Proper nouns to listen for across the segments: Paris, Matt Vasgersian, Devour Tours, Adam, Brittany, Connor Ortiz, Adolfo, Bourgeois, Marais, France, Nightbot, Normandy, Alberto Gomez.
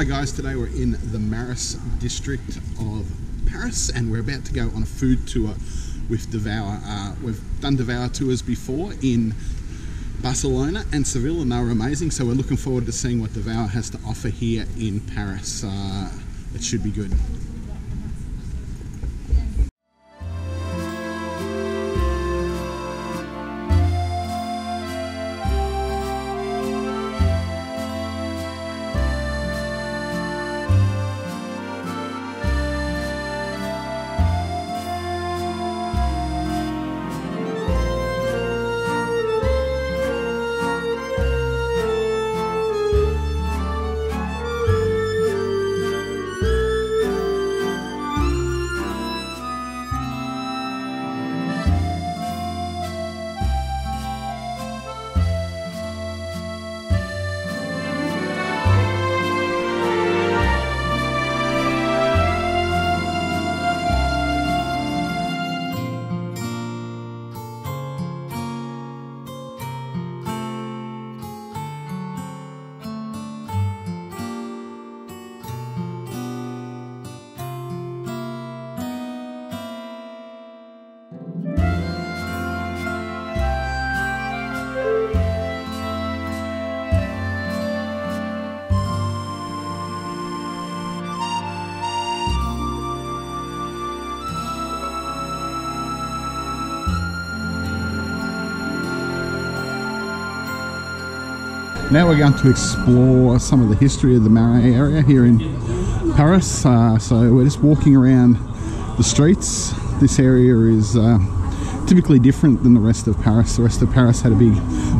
Hi guys, today we're in the Marais district of Paris and we're about to go on a food tour with Devour. We've done Devour tours before in Barcelona and Seville and they were amazing, so we're looking forward to seeing what Devour has to offer here in Paris. It should be good. Now we're going to explore some of the history of the Marais area here in Paris. So we're just walking around the streets. This area is typically different than the rest of Paris. The rest of Paris had a big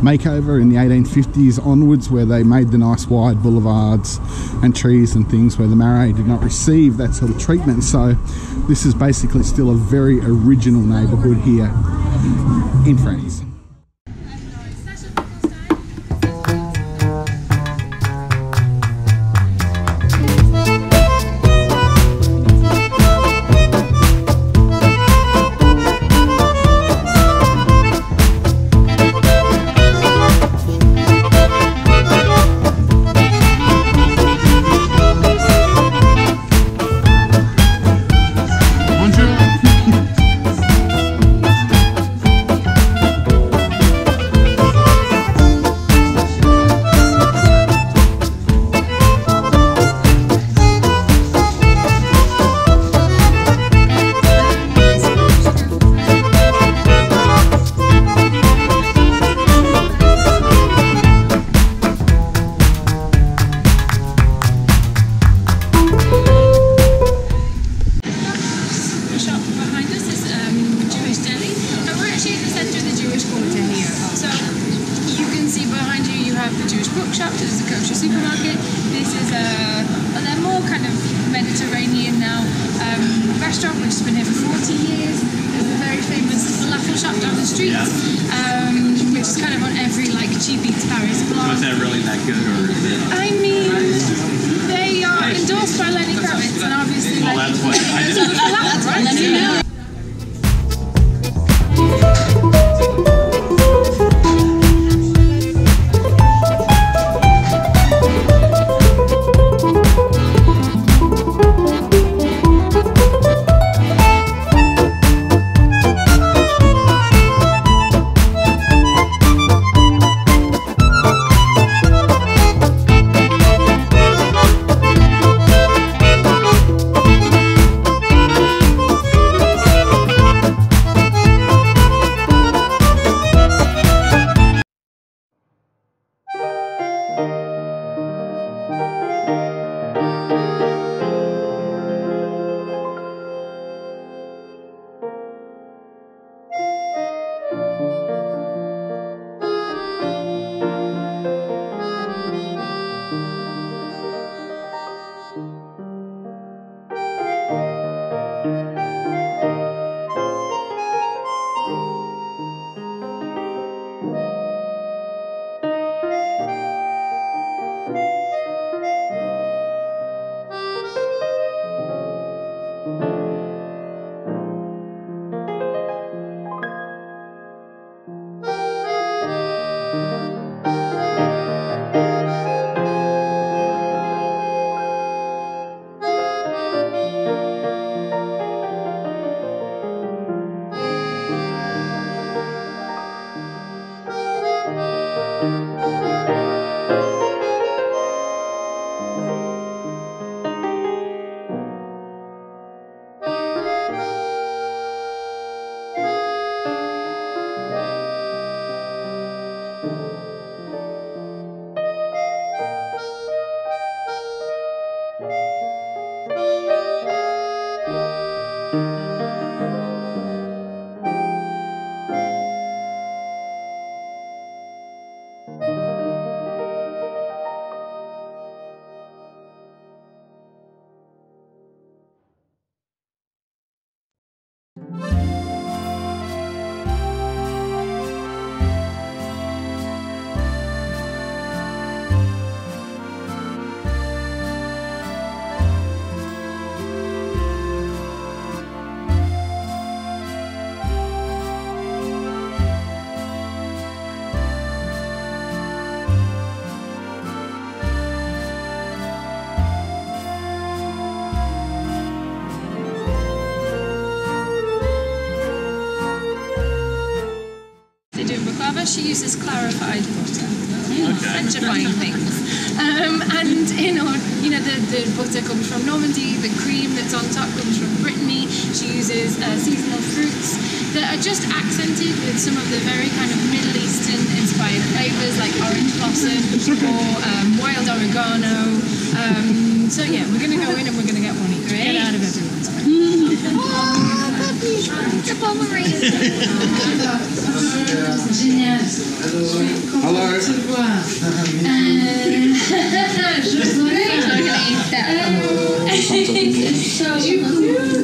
makeover in the 1850s onwards where they made the nice wide boulevards and trees and things, where the Marais did not receive that sort of treatment. So this is basically still a very original neighbourhood here in France. She uses clarified butter, petrifying things, and the butter comes from Normandy, the cream that's on top comes from Brittany. She uses seasonal fruits that are just accented with some of the very kind of Middle Eastern inspired flavours like orange blossom or wild oregano, so yeah, we're going to go in and we're going to get one each. Get out of everyone's way. The Hello. Je